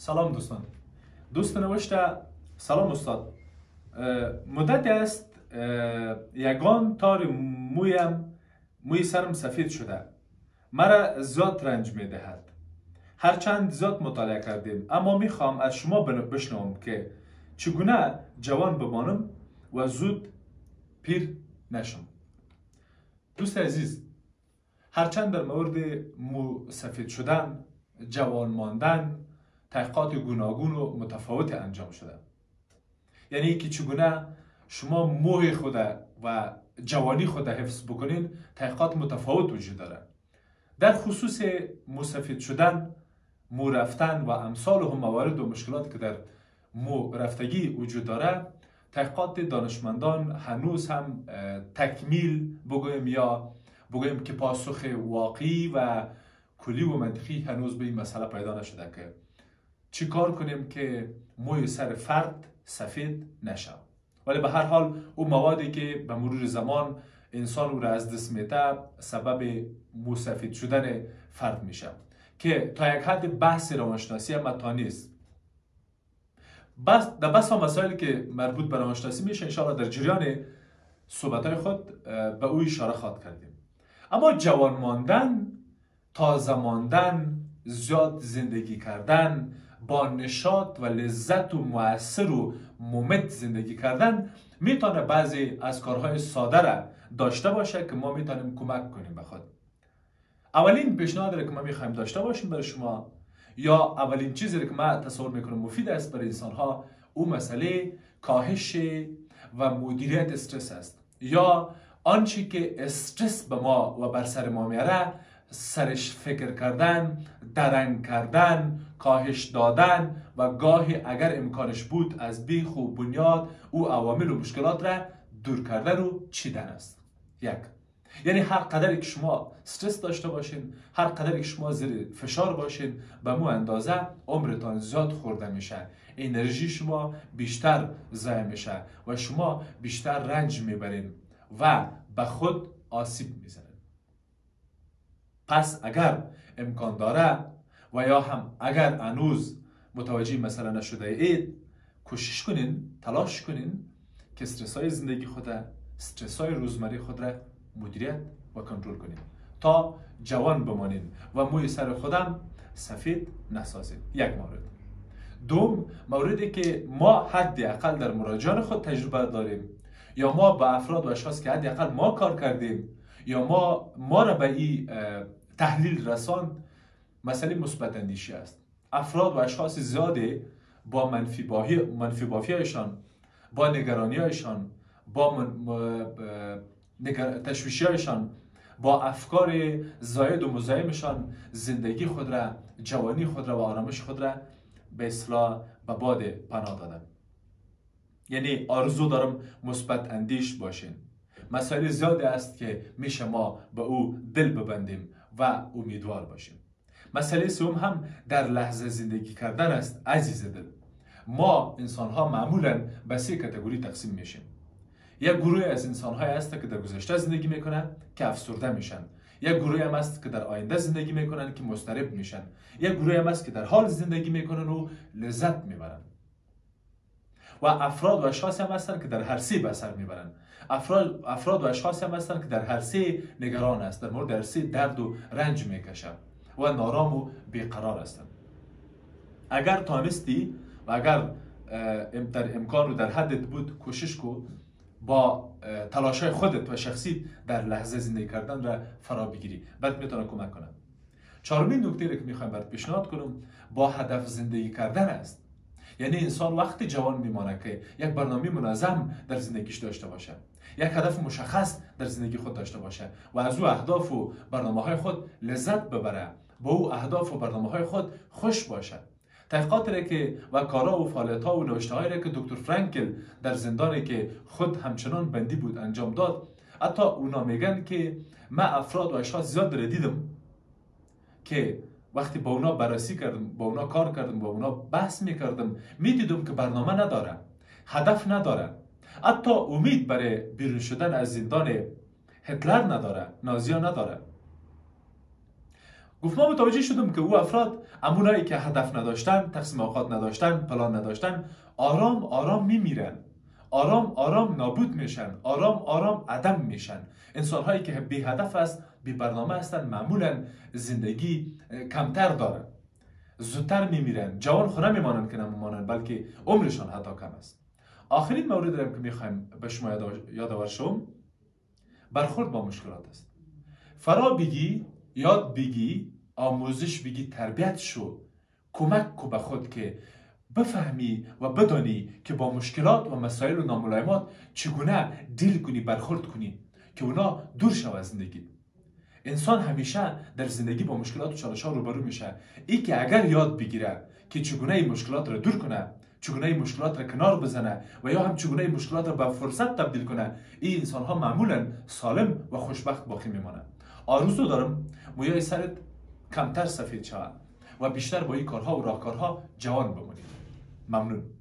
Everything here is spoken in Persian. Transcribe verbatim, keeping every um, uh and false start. سلام دوستان. دوست نوشته سلام استاد، مدت است یگان تار مویم موی سرم سفید شده، مرا زیاد رنج می دهد. هرچند زیاد مطالعه کردیم، اما می خواهم از شما بشنوم که چگونه جوان بمانم و زود پیر نشم. دوست عزیز، هرچند در مورد مو سفید شدن، جوان ماندن، تحقیقات گوناگون و متفاوت انجام شده، یعنی که چگونه شما موی خود و جوانی خود حفظ بکنین، تحقیقات متفاوت وجود داره. در خصوص مو سفید شدن، مو رفتن و امثال هم موارد و مشکلات که در مو رفتگی وجود داره، تحقیقات دانشمندان هنوز هم تکمیل بگویم یا بگویم که پاسخ واقعی و کلی و منطقی هنوز به این مسئله پیدا نشده که چی کار کنیم که موی سر فرد سفید نشه. ولی به هر حال اون موادی که به مرور زمان انسان او را از دست میده سبب مو سفید شدن فرد میشه که تا یک حد بحث روانشناسی هم تا نیست. بس در بس ها مسائل که مربوط به روانشناسی میشه انشاءالله در جریان صحبتهای خود به او اشاره خواهد کردیم. اما جوان ماندن، تازه ماندن، زیاد زندگی کردن، با نشاط و لذت و مؤثر و ممت زندگی کردن میتونه بعضی از کارهای ساده را داشته باشه که ما میتونیم کمک کنیم به خود. اولین پیشنهاد را که ما میخوایم داشته باشیم برای شما، یا اولین چیزی که من تصور میکنم مفید است برای انسانها، اون مسئله کاهش و مدیریت استرس است، یا آنچه که استرس به ما و بر سر ما میاره سرش فکر کردن، درنگ کردن، کاهش دادن و گاهی اگر امکانش بود از بیخ و بنیاد او عوامل و مشکلات را دور کردن و چیدن است. یک، یعنی هر قدری که شما استرس داشته باشین، هر قدری که شما زیر فشار باشین، به مو اندازه عمرتان زیاد خورده میشه، انرژی شما بیشتر ضایع میشه و شما بیشتر رنج میبرین و به خود آسیب میزنین. پس اگر امکان داره و یا هم اگر هنوز متوجه مسئله نشده اید، کوشش کنین، تلاش کنین که استرس های زندگی خود را، استرس های روزمره خود را مدیریت و کنترل کنین تا جوان بمانین و موی سر خودم سفید نسازین. یک مورد. دوم موردی که ما حداقل در مراجعان خود تجربه داریم، یا ما به افراد و اشخاص که حداقل ما کار کردیم یا ما ما را به این تحلیل رساند، مسئله مثبت اندیشی است. افراد و اشخاص زیاده با منفی باهی منفی بافی‌هایشان، با نگرانی‌هایشان، با من... نگر... تشویشی‌هایشان، با افکار زاید و مزاحمشان زندگی خود را، جوانی خود را و آرامش خود را به اصطلاح به باد پناه دادن. یعنی آرزو دارم مثبت اندیش باشین. مسائل زیاده است که میشه ما به او دل ببندیم و امیدوار باشیم. مسئله سوم هم در لحظه زندگی کردن است. عزیز دل، ما انسان ها معمولا به سه کاتگوری تقسیم میشیم. یک گروه از انسان های هست که در گذشته زندگی میکنن که افسرده میشن، یک گروه هم هست که در آینده زندگی میکنن که مضطرب میشن، یک گروه هم هست که در حال زندگی میکنن و لذت میبرن، و افراد و اشخاص هم هستند که در هر سه به سر میبرند. افراد افراد و اشخاص هم هستند که در هر سه نگران است، در مورد هر سه درد و رنج میکشند و نارام و بیقرار هستند. اگر تانستی و اگر در امکان رو در حدت بود، کوشش کو با تلاشای خودت و شخصی در لحظه زندگی کردن را فرا بگیری، بعد میتونه کمک کنه. چهارمین نکته که میخوام برات پیشنهاد کنم، با هدف زندگی کردن است. یعنی انسان وقتی جوان میمانه که یک برنامه منظم در زندگیش داشته باشه، یک هدف مشخص در زندگی خود داشته باشه و از او اهداف و برنامه های خود لذت ببره، با او اهداف و برنامه های خود خوش باشه. تحقیقات را که و کارا و فعالیت ها و نوشته هایی را که دکتر فرانکل در زندانی که خود همچنان بندی بود انجام داد، حتی اونا میگن که من افراد و اشخاص زیاد را دیدم که وقتی با اونا بررسی کردم، با اونا کار کردم، با اونا بحث میکردم، میدیدم که برنامه نداره، هدف نداره، حتی امید برای بیرون شدن از زندان هتلر نداره، نازی ها نداره. گفت ما متوجه شدم که او افراد امونایی که هدف نداشتن، تقسیم اوقات نداشتن، پلان نداشتن، آرام آرام میمیرن، آرام آرام نابود میشن، آرام آرام عدم میشن. انسانهایی که بی هدف است، بی برنامه هستن، معمولا زندگی کمتر دارن، زودتر میمیرن، جوان خونه میمانن که نمیمانن، بلکه عمرشان حتی کم است. آخرین موردی که میخوایم به شما یادآور شوم برخورد با مشکلات است. فرا بگی، یاد بگی، آموزش بگی، تربیت شو، کمک کو به خود که بفهمی و بدانی که با مشکلات و مسائل و ناملایمات چگونه دیل کنی، برخورد کنی که اونا دور شو از زندگی. انسان همیشه در زندگی با مشکلات و چالش ها روبرو میشه. ای که اگر یاد بگیره که چگونه این مشکلات را دور کنه، چگونه این مشکلات را کنار بزنه و یا هم چگونه این مشکلات را به فرصت تبدیل کنه، این انسان ها معمولا سالم و خوشبخت باقی میمانند. آرزو دارم مویای سرت کمتر سفید شود و بیشتر با این کارها و راهکارها جوان بمانید. ممنون.